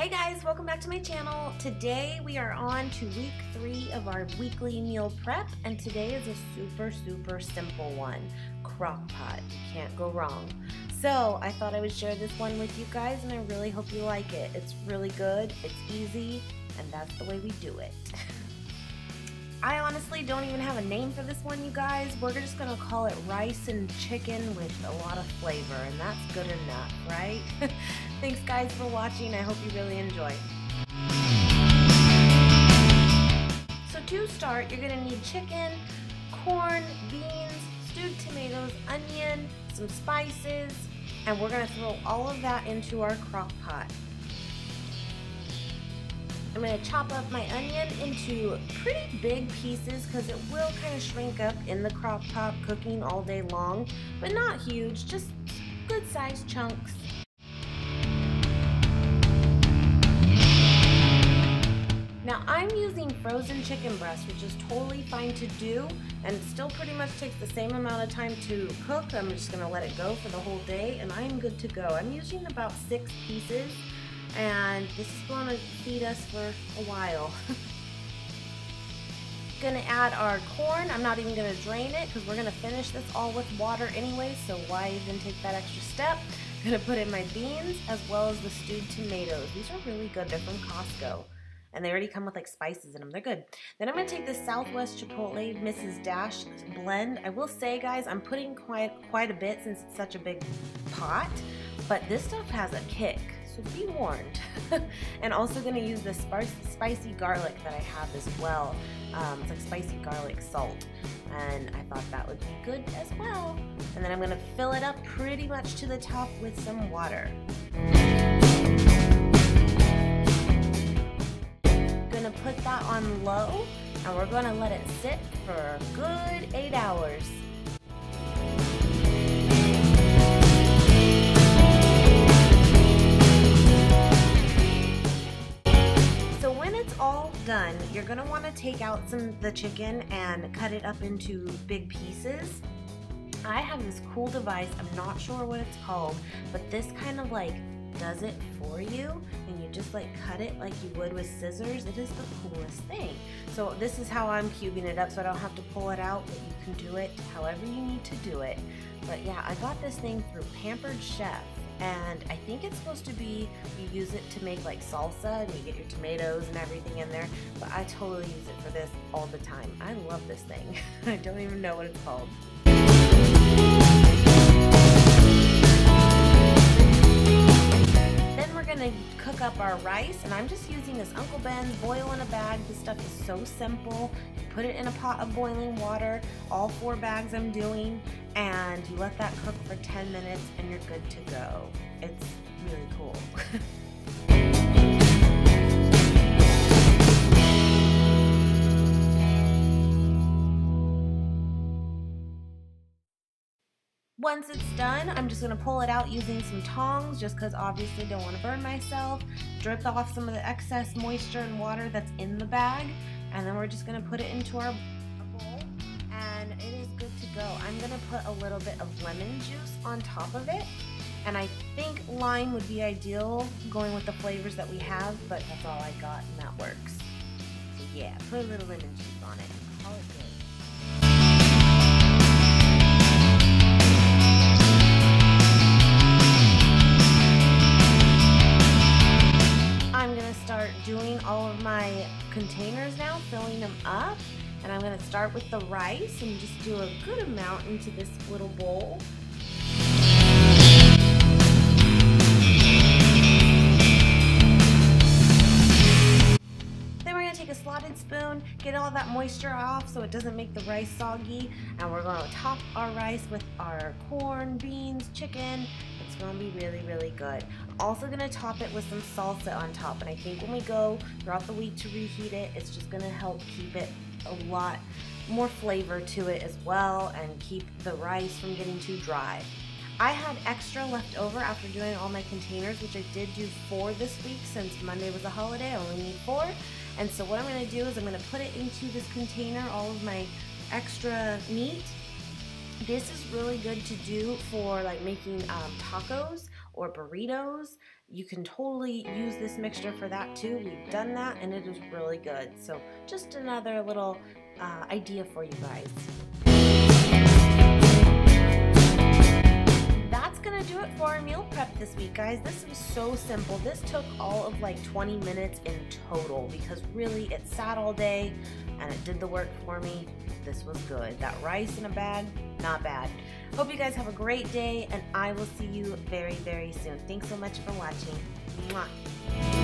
Hey guys, welcome back to my channel. Today we are on to week 3 of our weekly meal prep, and today is a super simple one, Crock-Pot. You can't go wrong. So I thought I would share this one with you guys, and I really hope you like it. It's really good, it's easy, and that's the way we do it. I honestly don't even have a name for this one, you guys. We're just gonna call it rice and chicken with a lot of flavor, and that's good enough, right? Thanks guys for watching. I hope you really enjoy. So to start, you're gonna need chicken, corn, beans, stewed tomatoes, onion, some spices, and we're gonna throw all of that into our crock pot. I'm going to chop up my onion into pretty big pieces because it will kind of shrink up in the crock pot cooking all day long, but not huge, just good sized chunks. Now I'm using frozen chicken breast, which is totally fine to do and still pretty much takes the same amount of time to cook. I'm just going to let it go for the whole day and I'm good to go. I'm using about 6 pieces. And this is going to feed us for a while. Gonna add our corn. I'm not even gonna drain it because we're gonna finish this all with water anyway, so why even take that extra step? Gonna put in my beans as well as the stewed tomatoes. These are really good, they're from Costco. And they already come with like spices in them, they're good. Then I'm gonna take this Southwest Chipotle Mrs. Dash blend. I will say guys, I'm putting quite a bit since it's such a big pot, but this stuff has a kick. So be warned. And also going to use the spicy garlic that I have as well. It's like spicy garlic salt, and I thought that would be good as well. And then I'm going to fill it up pretty much to the top with some water. Going to put that on low, and we're going to let it sit for a good 8 hours. Done, you're going to want to take out the chicken and cut it up into big pieces. I have this cool device, I'm not sure what it's called, but this kind of like does it for you, and you just like cut it like you would with scissors. It is the coolest thing. So this is how I'm cubing it up so I don't have to pull it out, but you can do it however you need to do it. But yeah, I got this thing through Pampered Chef. And I think it's supposed to be, you use it to make like salsa and you get your tomatoes and everything in there, but I totally use it for this all the time. I love this thing. I don't even know what it's called. Then we're gonna cook up our rice, and I'm just using this Uncle Ben's boil in a bag. This stuff is so simple. You put it in a pot of boiling water, all 4 bags I'm doing, and you let that cook for 10 minutes and you're good to go. It's really cool. Once it's done, I'm just gonna pull it out using some tongs just because obviously don't want to burn myself. Drip off some of the excess moisture and water that's in the bag, and then we're just gonna put it into our bowl, and it is good to go. I'm gonna put a little bit of lemon juice on top of it, and I think lime would be ideal going with the flavors that we have, but that's all I got and that works. So yeah, put a little lemon juice on it, call it good. Doing all of my containers now, filling them up, and I'm going to start with the rice and just do a good amount into this little bowl. Then we're going to take a slotted spoon, get all that moisture off so it doesn't make the rice soggy, and we're going to top our rice with our corn, beans, chicken. It's going to be really good. I'm also going to top it with some salsa on top, and I think when we go throughout the week to reheat it, it's just going to help keep it a lot more flavor to it as well and keep the rice from getting too dry. I had extra left over after doing all my containers, which I did do 4 this week since Monday was a holiday. I only need 4, and so what I'm going to do is I'm going to put it into this container, all of my extra meat. This is really good to do for like making tacos or burritos. You can totally use this mixture for that too. We've done that and it is really good. So just another little idea for you guys. That's gonna do it for our meal prep this week, guys. This was so simple. This took all of like 20 minutes in total because really it sat all day and it did the work for me. This was good. That rice in a bag, not bad. Hope you guys have a great day, and I will see you very, very soon. Thanks so much for watching. Mwah.